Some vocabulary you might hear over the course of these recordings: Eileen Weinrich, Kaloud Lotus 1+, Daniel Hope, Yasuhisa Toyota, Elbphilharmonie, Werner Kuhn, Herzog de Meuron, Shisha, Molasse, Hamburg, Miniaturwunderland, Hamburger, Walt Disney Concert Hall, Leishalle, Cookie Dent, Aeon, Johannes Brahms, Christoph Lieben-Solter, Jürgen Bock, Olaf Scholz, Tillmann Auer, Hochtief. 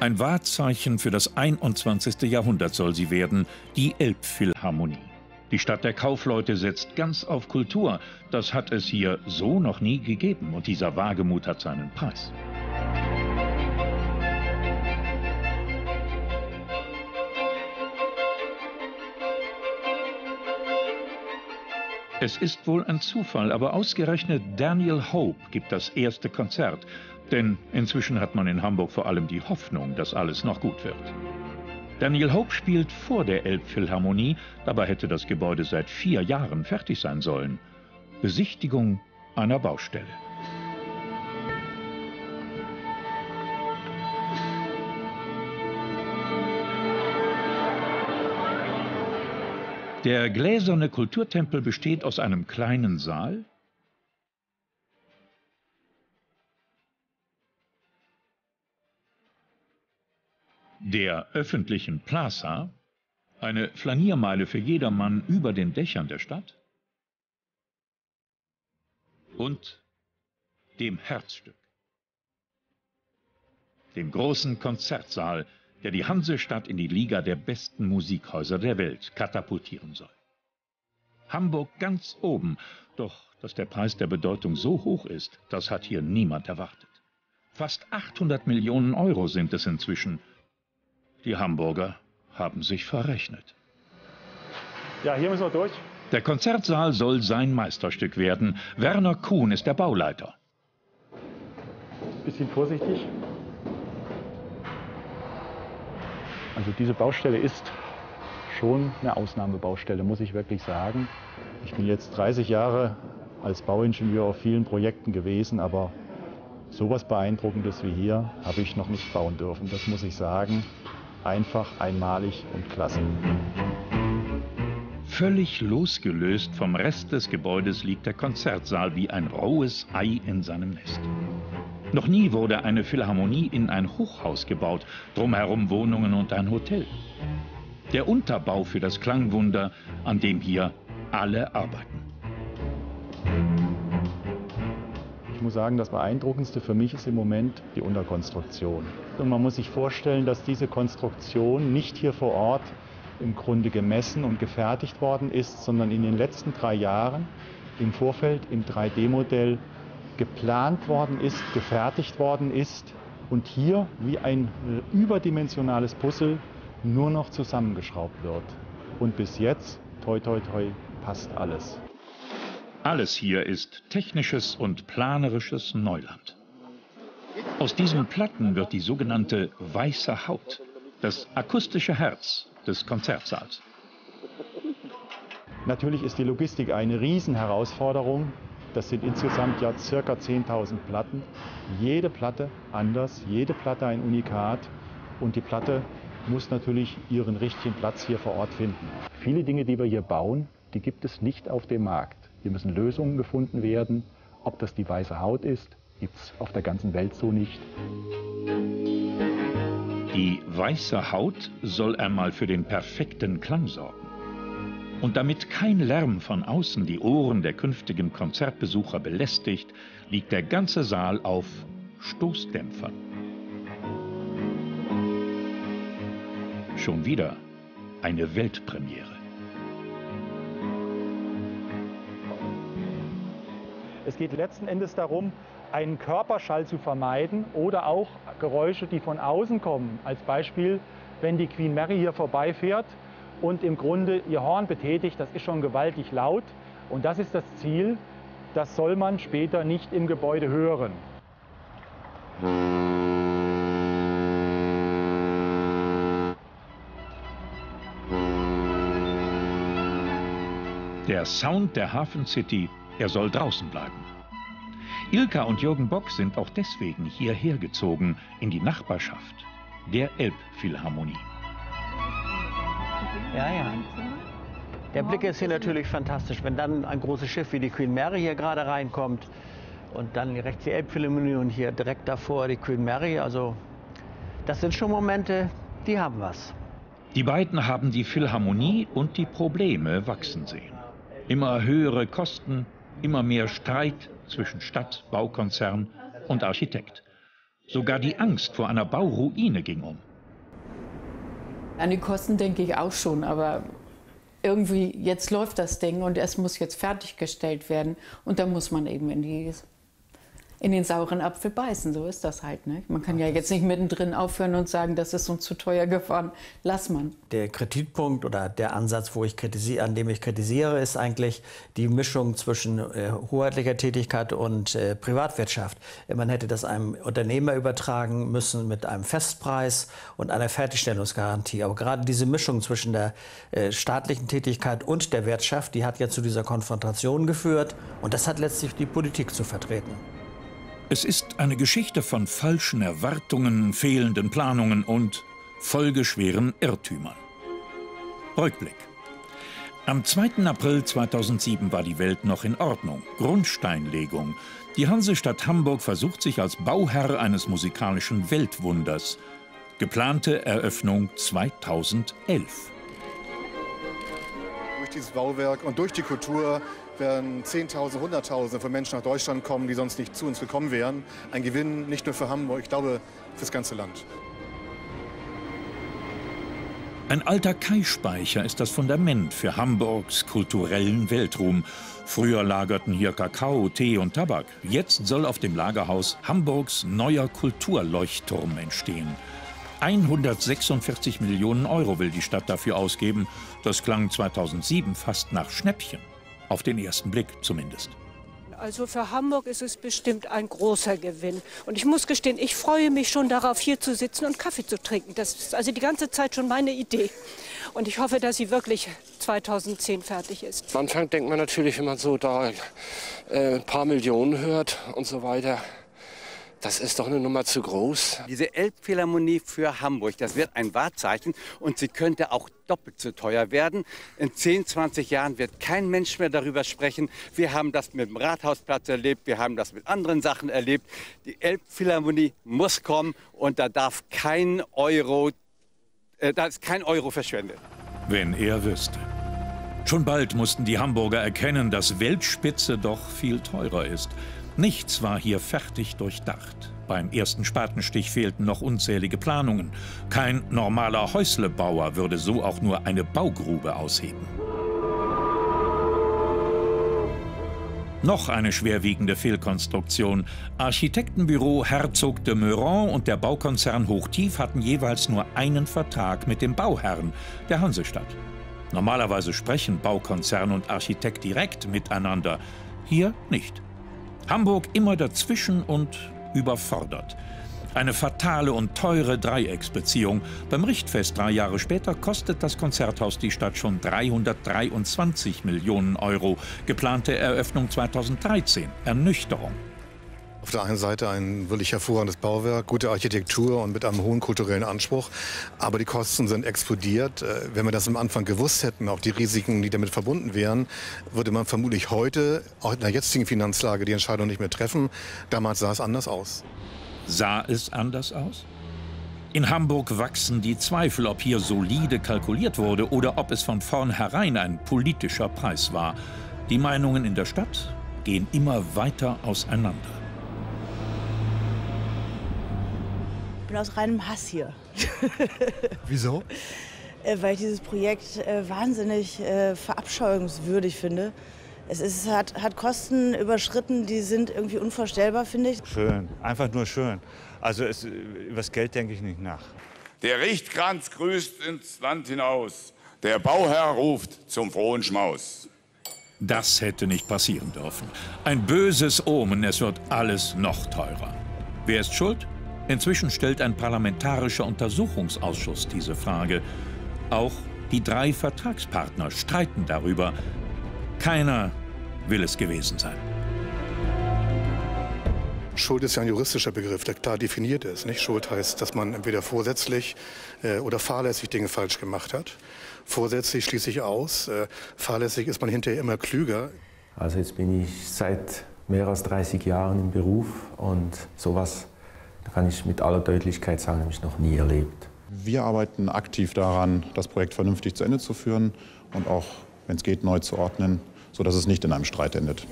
Ein Wahrzeichen für das 21. Jahrhundert soll sie werden, die Elbphilharmonie. Die Stadt der Kaufleute setzt ganz auf Kultur. Das hat es hier so noch nie gegeben und dieser Wagemut hat seinen Preis. Es ist wohl ein Zufall, aber ausgerechnet Daniel Hope gibt das erste Konzert. Denn inzwischen hat man in Hamburg vor allem die Hoffnung, dass alles noch gut wird. Daniel Hope spielt vor der Elbphilharmonie, dabei hätte das Gebäude seit 4 Jahren fertig sein sollen. Besichtigung einer Baustelle. Der gläserne Kulturtempel besteht aus einem kleinen Saal, der öffentlichen Plaza, eine Flaniermeile für jedermann über den Dächern der Stadt und dem Herzstück, dem großen Konzertsaal, der die Hansestadt in die Liga der besten Musikhäuser der Welt katapultieren soll. Hamburg ganz oben, doch dass der Preis der Bedeutung so hoch ist, das hat hier niemand erwartet. Fast 800 Millionen Euro sind es inzwischen. Die Hamburger haben sich verrechnet. Ja, hier müssen wir durch. Der Konzertsaal soll sein Meisterstück werden. Werner Kuhn ist der Bauleiter. Bisschen vorsichtig. Also diese Baustelle ist schon eine Ausnahmebaustelle, muss ich wirklich sagen. Ich bin jetzt 30 Jahre als Bauingenieur auf vielen Projekten gewesen, aber sowas Beeindruckendes wie hier habe ich noch nicht bauen dürfen. Das muss ich sagen. Einfach, einmalig und klasse. Völlig losgelöst vom Rest des Gebäudes liegt der Konzertsaal wie ein rohes Ei in seinem Nest. Noch nie wurde eine Philharmonie in ein Hochhaus gebaut, drumherum Wohnungen und ein Hotel. Der Unterbau für das Klangwunder, an dem hier alle arbeiten. Ich muss sagen, das Beeindruckendste für mich ist im Moment die Unterkonstruktion. Und man muss sich vorstellen, dass diese Konstruktion nicht hier vor Ort im Grunde gemessen und gefertigt worden ist, sondern in den letzten 3 Jahren im Vorfeld im 3D-Modell geplant worden ist, gefertigt worden ist und hier wie ein überdimensionales Puzzle nur noch zusammengeschraubt wird. Und bis jetzt, toi toi toi, passt alles. Alles hier ist technisches und planerisches Neuland. Aus diesen Platten wird die sogenannte weiße Haut, das akustische Herz des Konzertsaals. Natürlich ist die Logistik eine Riesenherausforderung. Das sind insgesamt ja ca. 10.000 Platten. Jede Platte anders, jede Platte ein Unikat. Und die Platte muss natürlich ihren richtigen Platz hier vor Ort finden. Viele Dinge, die wir hier bauen, die gibt es nicht auf dem Markt. Hier müssen Lösungen gefunden werden. Ob das die weiße Haut ist, gibt es auf der ganzen Welt so nicht. Die weiße Haut soll einmal für den perfekten Klang sorgen. Und damit kein Lärm von außen die Ohren der künftigen Konzertbesucher belästigt, liegt der ganze Saal auf Stoßdämpfern. Schon wieder eine Weltpremiere. Es geht letzten Endes darum, einen Körperschall zu vermeiden oder auch Geräusche, die von außen kommen. Als Beispiel, wenn die Queen Mary hier vorbeifährt und im Grunde ihr Horn betätigt, das ist schon gewaltig laut. Und das ist das Ziel, das soll man später nicht im Gebäude hören. Der Sound der Hafen City. Er soll draußen bleiben. Ilka und Jürgen Bock sind auch deswegen hierher gezogen, in die Nachbarschaft der Elbphilharmonie. Ja, ja. Der Blick ist hier natürlich fantastisch. Wenn dann ein großes Schiff wie die Queen Mary hier gerade reinkommt und dann rechts die Elbphilharmonie und hier direkt davor die Queen Mary, also das sind schon Momente, die haben was. Die beiden haben die Philharmonie und die Probleme wachsen sehen. Immer höhere Kosten, immer mehr Streit zwischen Stadt, Baukonzern und Architekt. Sogar die Angst vor einer Bauruine ging um. An die Kosten denke ich auch schon, aber irgendwie jetzt läuft das Ding und es muss jetzt fertiggestellt werden. Und da muss man eben in den sauren Apfel beißen, so ist das halt. Ne? Man kann ja jetzt nicht mittendrin aufhören und sagen, das ist uns zu teuer geworden, lass man. Der Kritikpunkt oder der Ansatz, an dem ich kritisiere, ist eigentlich die Mischung zwischen hoheitlicher Tätigkeit und Privatwirtschaft. Man hätte das einem Unternehmer übertragen müssen mit einem Festpreis und einer Fertigstellungsgarantie. Aber gerade diese Mischung zwischen der staatlichen Tätigkeit und der Wirtschaft, die hat ja zu dieser Konfrontation geführt. Und das hat letztlich die Politik zu vertreten. Es ist eine Geschichte von falschen Erwartungen, fehlenden Planungen und folgeschweren Irrtümern. Rückblick. Am 2. April 2007 war die Welt noch in Ordnung. Grundsteinlegung. Die Hansestadt Hamburg versucht sich als Bauherr eines musikalischen Weltwunders. Geplante Eröffnung 2011. Durch dieses Bauwerk und durch die Kultur werden 10.000, 100.000 von Menschen nach Deutschland kommen, die sonst nicht zu uns gekommen wären. Ein Gewinn nicht nur für Hamburg, ich glaube, fürs ganze Land. Ein alter Kaispeicher ist das Fundament für Hamburgs kulturellen Weltruhm. Früher lagerten hier Kakao, Tee und Tabak. Jetzt soll auf dem Lagerhaus Hamburgs neuer Kulturleuchtturm entstehen. 146 Millionen Euro will die Stadt dafür ausgeben. Das klang 2007 fast nach Schnäppchen. Auf den ersten Blick zumindest. Also für Hamburg ist es bestimmt ein großer Gewinn. Und ich muss gestehen, ich freue mich schon darauf, hier zu sitzen und Kaffee zu trinken. Das ist also die ganze Zeit schon meine Idee. Und ich hoffe, dass sie wirklich 2010 fertig ist. Am Anfang denkt man natürlich, wenn man so da ein paar Millionen hört und so weiter, das ist doch eine Nummer zu groß. Diese Elbphilharmonie für Hamburg, das wird ein Wahrzeichen und sie könnte auch doppelt so teuer werden. In 10, 20 Jahren wird kein Mensch mehr darüber sprechen. Wir haben das mit dem Rathausplatz erlebt, wir haben das mit anderen Sachen erlebt. Die Elbphilharmonie muss kommen und da darf kein Euro verschwendet. Wenn er wüsste. Schon bald mussten die Hamburger erkennen, dass Weltspitze doch viel teurer ist. Nichts war hier fertig durchdacht. Beim ersten Spatenstich fehlten noch unzählige Planungen. Kein normaler Häuslebauer würde so auch nur eine Baugrube ausheben. Noch eine schwerwiegende Fehlkonstruktion. Architektenbüro Herzog de Meuron und der Baukonzern Hochtief hatten jeweils nur einen Vertrag mit dem Bauherrn, der Hansestadt. Normalerweise sprechen Baukonzern und Architekt direkt miteinander. Hier nicht. Hamburg immer dazwischen und überfordert. Eine fatale und teure Dreiecksbeziehung. Beim Richtfest 3 Jahre später kostet das Konzerthaus die Stadt schon 323 Millionen Euro. Geplante Eröffnung 2013. Ernüchterung. Auf der einen Seite ein wirklich hervorragendes Bauwerk, gute Architektur und mit einem hohen kulturellen Anspruch. Aber die Kosten sind explodiert. Wenn wir das am Anfang gewusst hätten, auch die Risiken, die damit verbunden wären, würde man vermutlich heute, auch in der jetzigen Finanzlage, die Entscheidung nicht mehr treffen. Damals sah es anders aus. Sah es anders aus? In Hamburg wachsen die Zweifel, ob hier solide kalkuliert wurde oder ob es von vornherein ein politischer Preis war. Die Meinungen in der Stadt gehen immer weiter auseinander. Ich bin aus reinem Hass hier. Wieso? Weil ich dieses Projekt wahnsinnig verabscheuungswürdig finde. Es hat Kosten überschritten, die sind irgendwie unvorstellbar, finde ich. Schön, einfach nur schön. Also über das Geld denke ich nicht nach. Der Richtkranz grüßt ins Land hinaus. Der Bauherr ruft zum frohen Schmaus. Das hätte nicht passieren dürfen. Ein böses Omen, es wird alles noch teurer. Wer ist schuld? Inzwischen stellt ein parlamentarischer Untersuchungsausschuss diese Frage. Auch die 3 Vertragspartner streiten darüber. Keiner will es gewesen sein. Schuld ist ja ein juristischer Begriff, der klar definiert ist. Nicht? Schuld heißt, dass man entweder vorsätzlich oder fahrlässig Dinge falsch gemacht hat. Vorsätzlich schließe ich aus, fahrlässig ist man hinterher immer klüger. Also jetzt bin ich seit mehr als 30 Jahren im Beruf und sowas, da kann ich mit aller Deutlichkeit sagen, habe ich noch nie erlebt. Wir arbeiten aktiv daran, das Projekt vernünftig zu Ende zu führen und auch, wenn es geht, neu zu ordnen, sodass es nicht in einem Streit endet.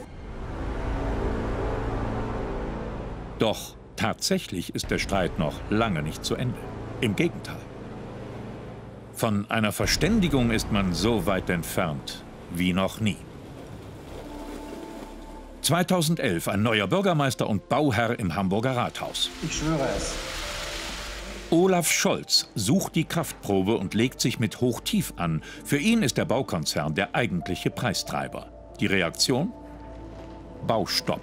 Doch tatsächlich ist der Streit noch lange nicht zu Ende. Im Gegenteil. Von einer Verständigung ist man so weit entfernt wie noch nie. 2011 ein neuer Bürgermeister und Bauherr im Hamburger Rathaus. Ich schwöre es. Olaf Scholz sucht die Kraftprobe und legt sich mit Hochtief an. Für ihn ist der Baukonzern der eigentliche Preistreiber. Die Reaktion? Baustopp.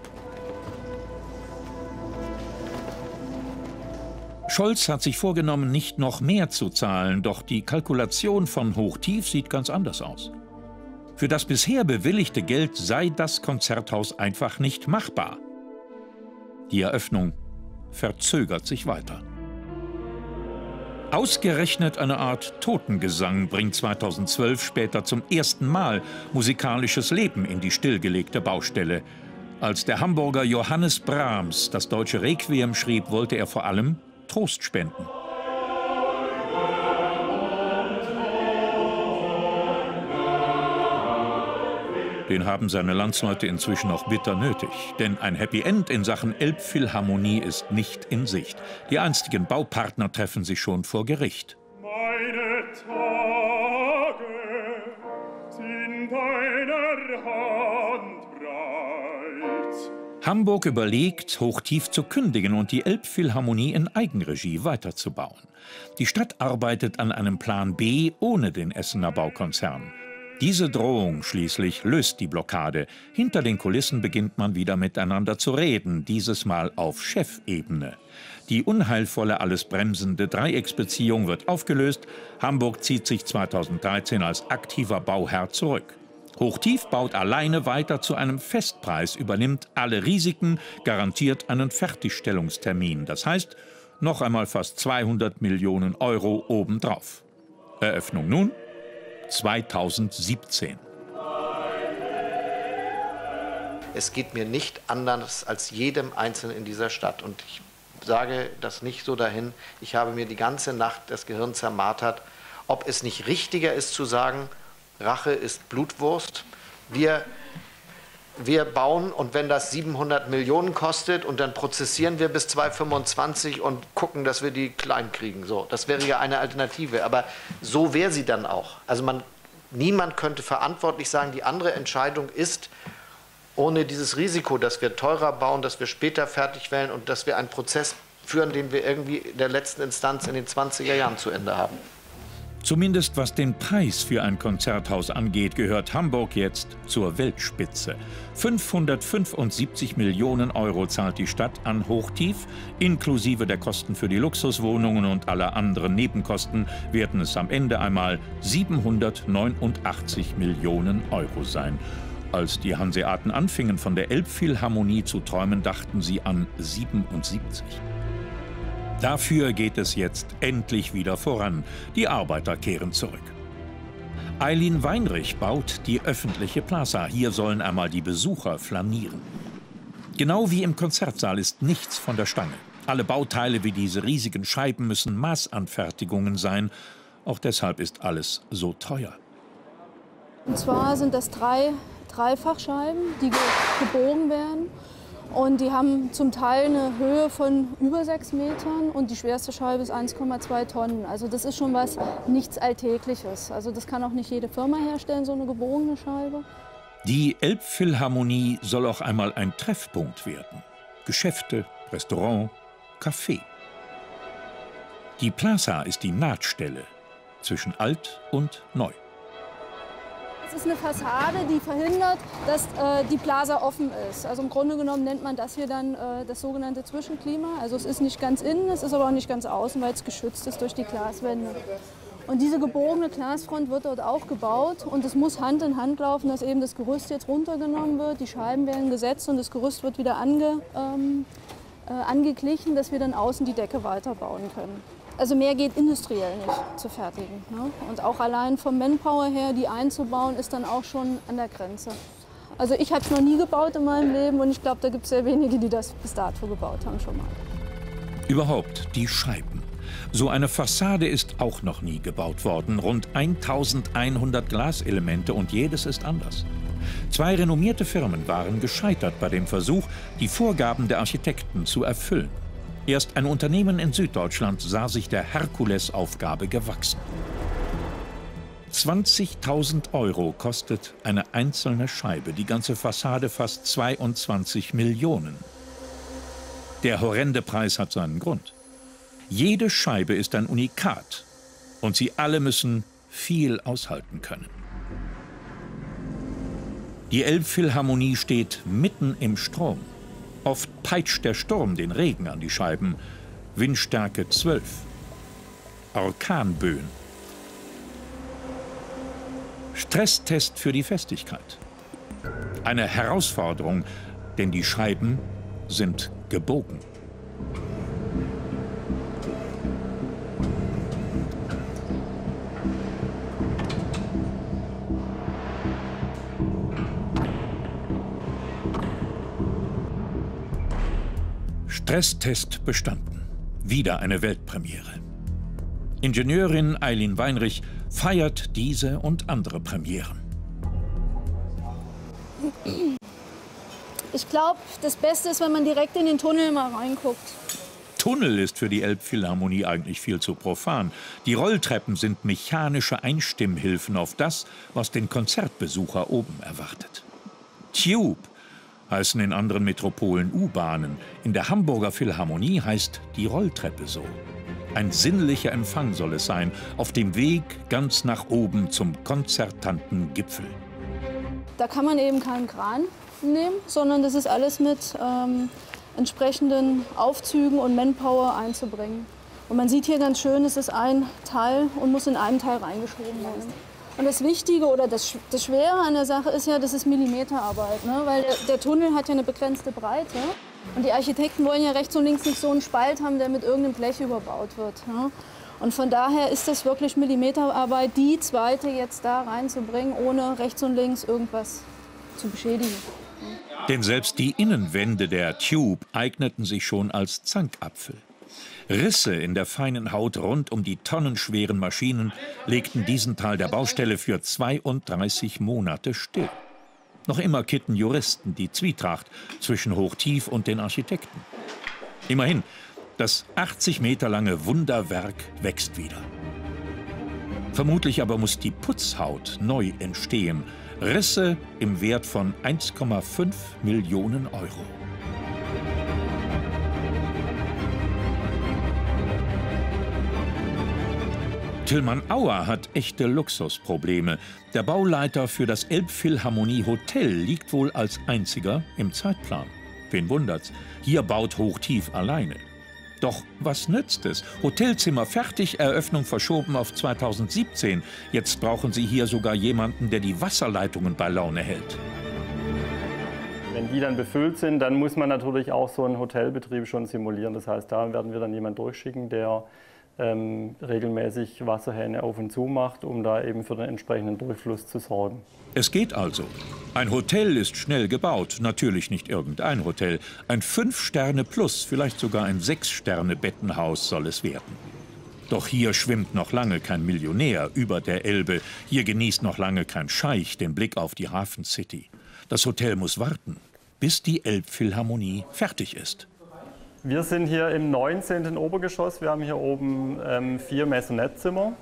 Scholz hat sich vorgenommen, nicht noch mehr zu zahlen, doch die Kalkulation von Hochtief sieht ganz anders aus. Für das bisher bewilligte Geld sei das Konzerthaus einfach nicht machbar. Die Eröffnung verzögert sich weiter. Ausgerechnet eine Art Totengesang bringt 2012 später zum ersten Mal musikalisches Leben in die stillgelegte Baustelle. Als der Hamburger Johannes Brahms das deutsche Requiem schrieb, wollte er vor allem Trost spenden. Den haben seine Landsleute inzwischen auch bitter nötig. Denn ein Happy End in Sachen Elbphilharmonie ist nicht in Sicht. Die einstigen Baupartner treffen sich schon vor Gericht. Meine Tage sind deiner Hand breit. Hamburg überlegt, Hochtief zu kündigen und die Elbphilharmonie in Eigenregie weiterzubauen. Die Stadt arbeitet an einem Plan B ohne den Essener Baukonzern. Diese Drohung schließlich löst die Blockade. Hinter den Kulissen beginnt man wieder miteinander zu reden, dieses Mal auf Chefebene. Die unheilvolle, alles bremsende Dreiecksbeziehung wird aufgelöst. Hamburg zieht sich 2013 als aktiver Bauherr zurück. Hochtief baut alleine weiter zu einem Festpreis, übernimmt alle Risiken, garantiert einen Fertigstellungstermin. Das heißt, noch einmal fast 200 Millionen Euro obendrauf. Eröffnung nun? 2017. Es geht mir nicht anders als jedem Einzelnen in dieser Stadt. Und ich sage das nicht so dahin. Ich habe mir die ganze Nacht das Gehirn zermartert, ob es nicht richtiger ist zu sagen, Rache ist Blutwurst. Wir bauen und wenn das 700 Millionen kostet und dann prozessieren wir bis 2025 und gucken, dass wir die klein kriegen. So, das wäre ja eine Alternative, aber so wäre sie dann auch. Also niemand könnte verantwortlich sagen, die andere Entscheidung ist, ohne dieses Risiko, dass wir teurer bauen, dass wir später fertig werden und dass wir einen Prozess führen, den wir irgendwie in der letzten Instanz in den 20er Jahren zu Ende haben. Zumindest was den Preis für ein Konzerthaus angeht, gehört Hamburg jetzt zur Weltspitze. 575 Millionen Euro zahlt die Stadt an Hochtief. Inklusive der Kosten für die Luxuswohnungen und aller anderen Nebenkosten werden es am Ende einmal 789 Millionen Euro sein. Als die Hanseaten anfingen, von der Elbphilharmonie zu träumen, dachten sie an 77. Dafür geht es jetzt endlich wieder voran. Die Arbeiter kehren zurück. Eileen Weinrich baut die öffentliche Plaza. Hier sollen einmal die Besucher flanieren. Genau wie im Konzertsaal ist nichts von der Stange. Alle Bauteile wie diese riesigen Scheiben müssen Maßanfertigungen sein. Auch deshalb ist alles so teuer. Und zwar sind das Dreifachscheiben, die gebogen werden. Und die haben zum Teil eine Höhe von über 6 Metern und die schwerste Scheibe ist 1,2 Tonnen. Also das ist schon was nichts Alltägliches. Also das kann auch nicht jede Firma herstellen, so eine gebogene Scheibe. Die Elbphilharmonie soll auch einmal ein Treffpunkt werden. Geschäfte, Restaurant, Café. Die Plaza ist die Nahtstelle zwischen alt und neu. Es ist eine Fassade, die verhindert, dass die Plaza offen ist. Also im Grunde genommen nennt man das hier dann das sogenannte Zwischenklima. Also es ist nicht ganz innen, es ist aber auch nicht ganz außen, weil es geschützt ist durch die Glaswände. Und diese gebogene Glasfront wird dort auch gebaut und es muss Hand in Hand laufen, dass eben das Gerüst jetzt runtergenommen wird, die Scheiben werden gesetzt und das Gerüst wird wieder angeglichen, dass wir dann außen die Decke weiterbauen können. Also mehr geht industriell nicht zu fertigen, ne? Und auch allein vom Manpower her, die einzubauen, ist dann auch schon an der Grenze. Also ich habe es noch nie gebaut in meinem Leben und ich glaube, da gibt es sehr wenige, die das bis dato gebaut haben schon mal. Überhaupt die Scheiben. So eine Fassade ist auch noch nie gebaut worden. Rund 1100 Glaselemente und jedes ist anders. Zwei renommierte Firmen waren gescheitert bei dem Versuch, die Vorgaben der Architekten zu erfüllen. Erst ein Unternehmen in Süddeutschland sah sich der Herkulesaufgabe gewachsen. 20.000 € kostet eine einzelne Scheibe, die ganze Fassade fast 22 Millionen. Der horrende Preis hat seinen Grund. Jede Scheibe ist ein Unikat und sie alle müssen viel aushalten können. Die Elbphilharmonie steht mitten im Strom. Oft peitscht der Sturm den Regen an die Scheiben. Windstärke 12. Orkanböen. Stresstest für die Festigkeit. Eine Herausforderung, denn die Scheiben sind gebogen. Stresstest bestanden. Wieder eine Weltpremiere. Ingenieurin Eileen Weinrich feiert diese und andere Premieren. Ich glaube, das Beste ist, wenn man direkt in den Tunnel mal reinguckt. Tunnel ist für die Elbphilharmonie eigentlich viel zu profan. Die Rolltreppen sind mechanische Einstimmhilfen auf das, was den Konzertbesucher oben erwartet. Tube heißen in anderen Metropolen U-Bahnen. In der Hamburger Philharmonie heißt die Rolltreppe so. Ein sinnlicher Empfang soll es sein, auf dem Weg ganz nach oben zum konzertanten Gipfel. Da kann man eben keinen Kran nehmen, sondern das ist alles mit entsprechenden Aufzügen und Manpower einzubringen. Und man sieht hier ganz schön, es ist ein Teil und muss in einem Teil reingeschoben werden. Und das Wichtige oder das Schwere an der Sache ist ja, das ist Millimeterarbeit, ne? Weil der Tunnel hat ja eine begrenzte Breite. Und die Architekten wollen ja rechts und links nicht so einen Spalt haben, der mit irgendeinem Blech überbaut wird. Ja? Und von daher ist das wirklich Millimeterarbeit, die zweite jetzt da reinzubringen, ohne rechts und links irgendwas zu beschädigen. Ja? Denn selbst die Innenwände der Tube eigneten sich schon als Zankapfel. Risse in der feinen Haut rund um die tonnenschweren Maschinen legten diesen Teil der Baustelle für 32 Monate still. Noch immer kitten Juristen die Zwietracht zwischen Hochtief und den Architekten. Immerhin, das 80 Meter lange Wunderwerk wächst wieder. Vermutlich aber muss die Putzhaut neu entstehen. Risse im Wert von 1,5 Millionen €. Tillmann Auer hat echte Luxusprobleme. Der Bauleiter für das Elbphilharmonie Hotel liegt wohl als einziger im Zeitplan. Wen wundert's? Hier baut Hochtief alleine. Doch was nützt es? Hotelzimmer fertig, Eröffnung verschoben auf 2017. Jetzt brauchen sie hier sogar jemanden, der die Wasserleitungen bei Laune hält. Wenn die dann befüllt sind, dann muss man natürlich auch so einen Hotelbetrieb schon simulieren. Das heißt, da werden wir dann jemanden durchschicken, der regelmäßig Wasserhähne auf und zu macht, um da eben für den entsprechenden Durchfluss zu sorgen. Es geht also. Ein Hotel ist schnell gebaut. Natürlich nicht irgendein Hotel. Ein 5-Sterne-Plus, vielleicht sogar ein 6-Sterne-Bettenhaus soll es werden. Doch hier schwimmt noch lange kein Millionär über der Elbe. Hier genießt noch lange kein Scheich den Blick auf die Hafen City. Das Hotel muss warten, bis die Elbphilharmonie fertig ist. Wir sind hier im 19. Obergeschoss. Wir haben hier oben 4 Maisonettzimmer.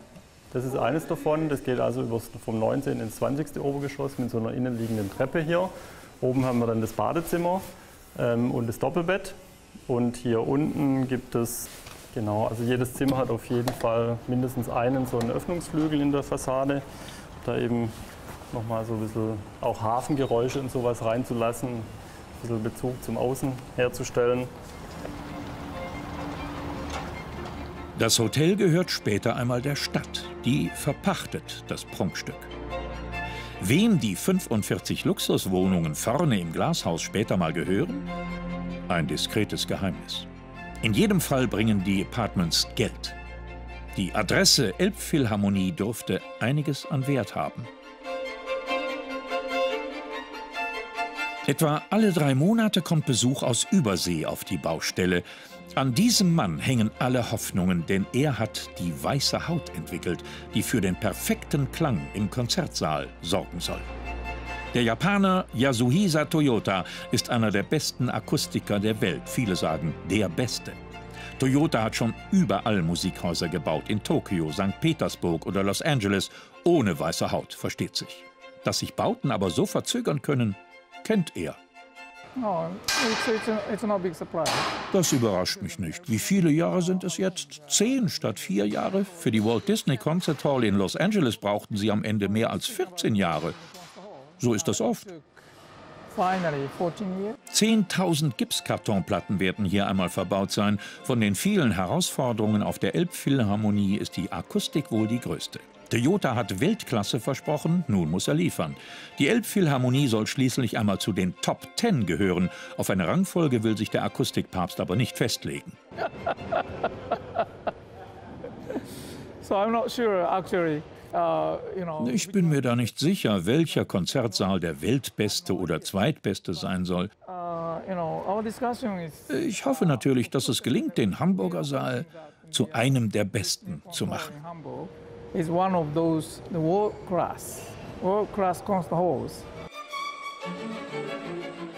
Das ist eines davon. Das geht also vom 19. ins 20. Obergeschoss mit so einer innenliegenden Treppe hier. Oben haben wir dann das Badezimmer und das Doppelbett. Und hier unten gibt es, genau, also jedes Zimmer hat auf jeden Fall mindestens einen Öffnungsflügel in der Fassade. Da eben nochmal so ein bisschen auch Hafengeräusche und sowas reinzulassen, ein bisschen Bezug zum Außen herzustellen. Das Hotel gehört später einmal der Stadt. Die verpachtet das Prunkstück. Wem die 45 Luxuswohnungen vorne im Glashaus später mal gehören? Ein diskretes Geheimnis. In jedem Fall bringen die Apartments Geld. Die Adresse Elbphilharmonie dürfte einiges an Wert haben. Etwa alle 3 Monate kommt Besuch aus Übersee auf die Baustelle. An diesem Mann hängen alle Hoffnungen, denn er hat die weiße Haut entwickelt, die für den perfekten Klang im Konzertsaal sorgen soll. Der Japaner Yasuhisa Toyota ist einer der besten Akustiker der Welt. Viele sagen, der Beste. Toyota hat schon überall Musikhäuser gebaut, in Tokio, St. Petersburg oder Los Angeles, ohne weiße Haut, versteht sich. Dass sich Bauten aber so verzögern können, kennt er. Das überrascht mich nicht. Wie viele Jahre sind es jetzt? 10 statt 4 Jahre? Für die Walt Disney Concert Hall in Los Angeles brauchten sie am Ende mehr als 14 Jahre. So ist das oft. 10.000 Gipskartonplatten werden hier einmal verbaut sein. Von den vielen Herausforderungen auf der Elbphilharmonie ist die Akustik wohl die größte. Toyota hat Weltklasse versprochen, nun muss er liefern. Die Elbphilharmonie soll schließlich einmal zu den Top 10 gehören. Auf eine Rangfolge will sich der Akustikpapst aber nicht festlegen. Ich bin mir da nicht sicher, welcher Konzertsaal der weltbeste oder zweitbeste sein soll. Ich hoffe natürlich, dass es gelingt, den Hamburger Saal zu einem der besten zu machen.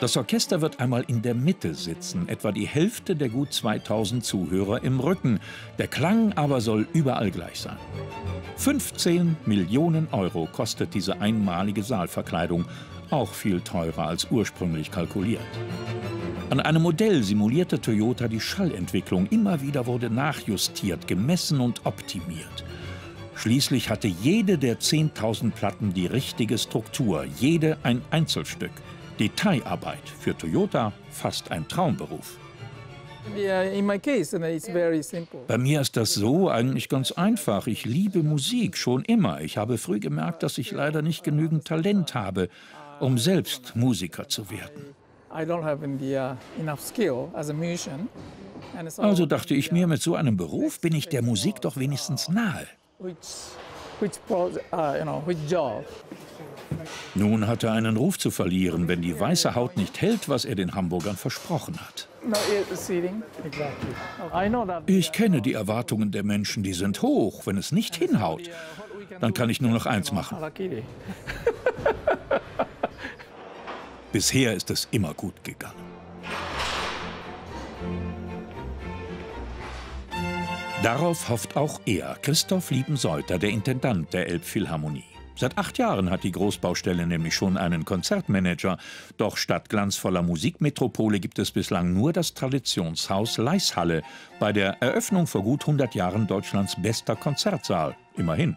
Das Orchester wird einmal in der Mitte sitzen, etwa die Hälfte der gut 2000 Zuhörer im Rücken. Der Klang aber soll überall gleich sein. 15 Millionen Euro kostet diese einmalige Saalverkleidung, auch viel teurer als ursprünglich kalkuliert. An einem Modell simulierte Toyota die Schallentwicklung. Immer wieder wurde nachjustiert, gemessen und optimiert. Schließlich hatte jede der 10.000 Platten die richtige Struktur, jede ein Einzelstück. Detailarbeit für Toyota fast ein Traumberuf. Bei mir ist das so eigentlich ganz einfach. Ich liebe Musik schon immer. Ich habe früh gemerkt, dass ich leider nicht genügend Talent habe, um selbst Musiker zu werden. Also dachte ich mir, mit so einem Beruf bin ich der Musik doch wenigstens nahe. Nun hat er einen Ruf zu verlieren, wenn die weiße Haut nicht hält, was er den Hamburgern versprochen hat. Ich kenne die Erwartungen der Menschen, die sind hoch. Wenn es nicht hinhaut, dann kann ich nur noch eins machen. Bisher ist es immer gut gegangen. Darauf hofft auch er, Christoph Lieben-Solter, der Intendant der Elbphilharmonie. Seit 8 Jahren hat die Großbaustelle nämlich schon einen Konzertmanager. Doch statt glanzvoller Musikmetropole gibt es bislang nur das Traditionshaus Leishalle. Bei der Eröffnung vor gut 100 Jahren Deutschlands bester Konzertsaal. Immerhin.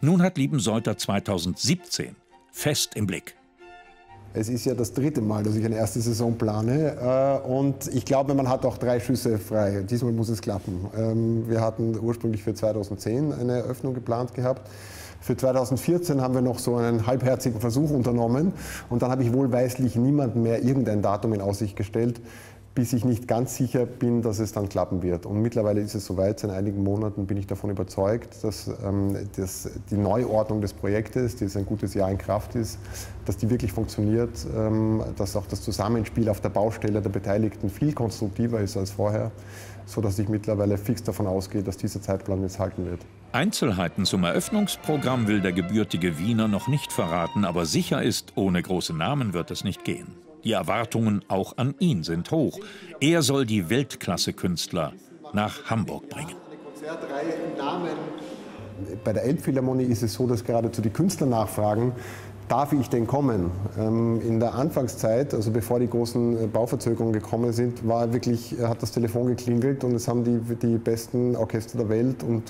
Nun hat Lieben-Solter 2017 fest im Blick. Es ist ja das 3. Mal, dass ich eine erste Saison plane und ich glaube, man hat auch 3 Schüsse frei. Diesmal muss es klappen. Wir hatten ursprünglich für 2010 eine Eröffnung geplant gehabt. Für 2014 haben wir noch so einen halbherzigen Versuch unternommen und dann habe ich wohlweislich niemandem mehr irgendein Datum in Aussicht gestellt, bis ich nicht ganz sicher bin, dass es dann klappen wird. Und mittlerweile ist es soweit, in einigen Monaten bin ich davon überzeugt, dass die Neuordnung des Projektes, die jetzt ein gutes Jahr in Kraft ist, dass die wirklich funktioniert, dass auch das Zusammenspiel auf der Baustelle der Beteiligten viel konstruktiver ist als vorher, sodass ich mittlerweile fix davon ausgehe, dass dieser Zeitplan jetzt halten wird. Einzelheiten zum Eröffnungsprogramm will der gebürtige Wiener noch nicht verraten, aber sicher ist, ohne große Namen wird es nicht gehen. Die Erwartungen auch an ihn sind hoch. Er soll die Weltklasse-Künstler nach Hamburg bringen. Bei der Elbphilharmonie ist es so, dass geradezu die Künstler nachfragen, darf ich denn kommen? In der Anfangszeit, also bevor die großen Bauverzögerungen gekommen sind, war wirklich, hat das Telefon geklingelt und es haben die besten Orchester der Welt und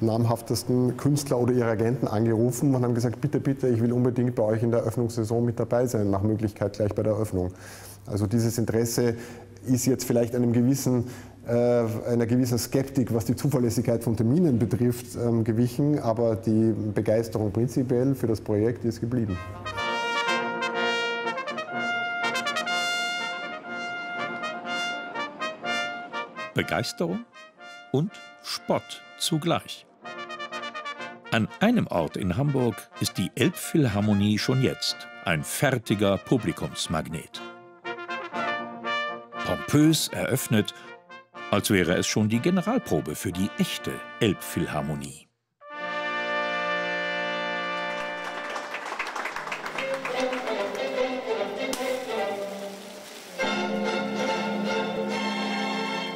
namhaftesten Künstler oder ihre Agenten angerufen und haben gesagt, bitte, bitte, ich will unbedingt bei euch in der Eröffnungssaison mit dabei sein, nach Möglichkeit gleich bei der Eröffnung. Also dieses Interesse ist jetzt vielleicht einer gewissen Skeptik, was die Zuverlässigkeit von Terminen betrifft, gewichen, aber die Begeisterung prinzipiell für das Projekt ist geblieben. Begeisterung und Spott zugleich. An einem Ort in Hamburg ist die Elbphilharmonie schon jetzt ein fertiger Publikumsmagnet. Pompös eröffnet, als wäre es schon die Generalprobe für die echte Elbphilharmonie.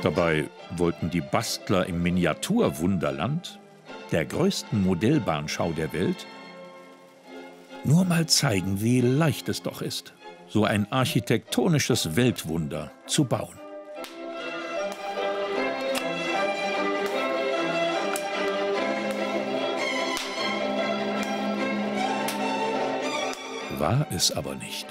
Dabei wollten die Bastler im Miniaturwunderland, der größten Modellbahnschau der Welt, nur mal zeigen, wie leicht es doch ist, so ein architektonisches Weltwunder zu bauen. War es aber nicht.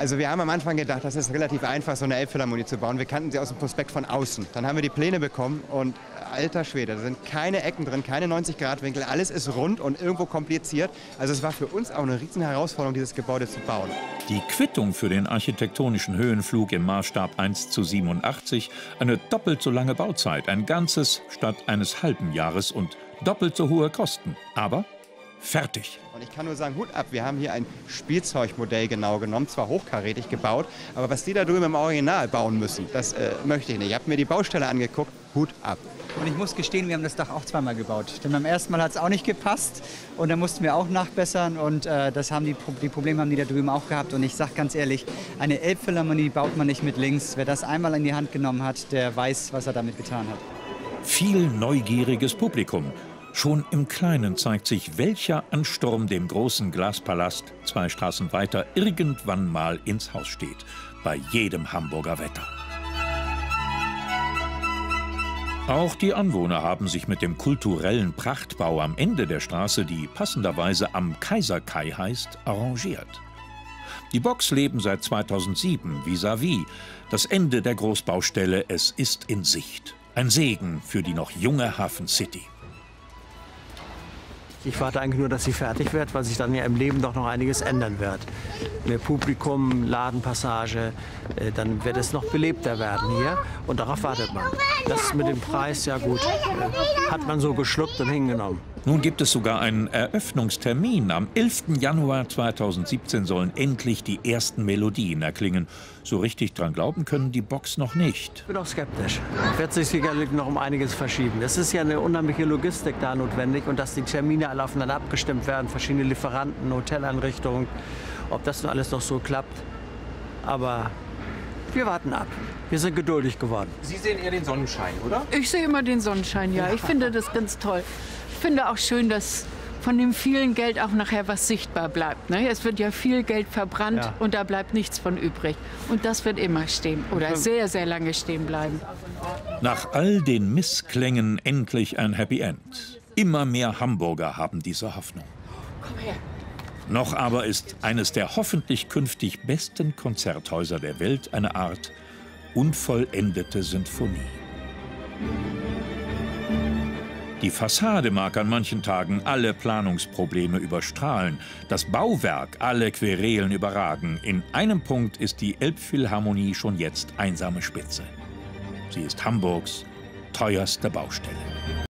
Also wir haben am Anfang gedacht, das ist relativ einfach, so eine Elbphilharmonie zu bauen. Wir kannten sie aus dem Prospekt von außen. Dann haben wir die Pläne bekommen und alter Schwede, da sind keine Ecken drin, keine 90-Grad-Winkel. Alles ist rund und irgendwo kompliziert. Also es war für uns auch eine riesen Herausforderung, dieses Gebäude zu bauen. Die Quittung für den architektonischen Höhenflug im Maßstab 1:87, eine doppelt so lange Bauzeit, ein ganzes statt eines halben Jahres und doppelt so hohe Kosten. Aber fertig. Und ich kann nur sagen, Hut ab, wir haben hier ein Spielzeugmodell genau genommen, zwar hochkarätig gebaut, aber was die da drüben im Original bauen müssen, das möchte ich nicht. Ich habe mir die Baustelle angeguckt, Hut ab. Und ich muss gestehen, wir haben das Dach auch zweimal gebaut. Denn beim ersten Mal hat es auch nicht gepasst und dann mussten wir auch nachbessern und das haben die Probleme haben die da drüben auch gehabt. Und ich sage ganz ehrlich, eine Elbphilharmonie baut man nicht mit links. Wer das einmal in die Hand genommen hat, der weiß, was er damit getan hat. Viel neugieriges Publikum. Schon im Kleinen zeigt sich, welcher Ansturm dem großen Glaspalast 2 Straßen weiter irgendwann mal ins Haus steht. Bei jedem Hamburger Wetter. Auch die Anwohner haben sich mit dem kulturellen Prachtbau am Ende der Straße, die passenderweise am Kaiserkai heißt, arrangiert. Die Box leben seit 2007 vis-à-vis. Das Ende der Großbaustelle, es ist in Sicht. Ein Segen für die noch junge Hafen City. Ich warte eigentlich nur, dass sie fertig wird, weil sich dann ja im Leben doch noch einiges ändern wird. Mehr Publikum, Ladenpassage, dann wird es noch belebter werden hier. Und darauf wartet man. Das mit dem Preis, ja gut, hat man so geschluckt und hingenommen. Nun gibt es sogar einen Eröffnungstermin. Am 11. Januar 2017 sollen endlich die ersten Melodien erklingen. So richtig dran glauben können die Box noch nicht. Ich bin auch skeptisch. Wird sich sicherlich noch um einiges verschieben. Es ist ja eine unheimliche Logistik da notwendig und dass die Termine alle aufeinander abgestimmt werden, verschiedene Lieferanten, Hoteleinrichtungen, ob das nun alles noch so klappt. Aber wir warten ab. Wir sind geduldig geworden. Sie sehen eher den Sonnenschein, oder? Ich sehe immer den Sonnenschein, ja. Ich finde das ganz toll. Ich finde auch schön, dass von dem vielen Geld auch nachher was sichtbar bleibt. Ne? Es wird ja viel Geld verbrannt, ja, und da bleibt nichts von übrig. Und das wird immer stehen oder sehr, sehr lange stehen bleiben. Nach all den Missklängen endlich ein Happy End. Immer mehr Hamburger haben diese Hoffnung. Komm her. Noch aber ist eines der hoffentlich künftig besten Konzerthäuser der Welt eine Art unvollendete Sinfonie. Die Fassade mag an manchen Tagen alle Planungsprobleme überstrahlen, das Bauwerk alle Querelen überragen. In einem Punkt ist die Elbphilharmonie schon jetzt einsame Spitze. Sie ist Hamburgs teuerste Baustelle.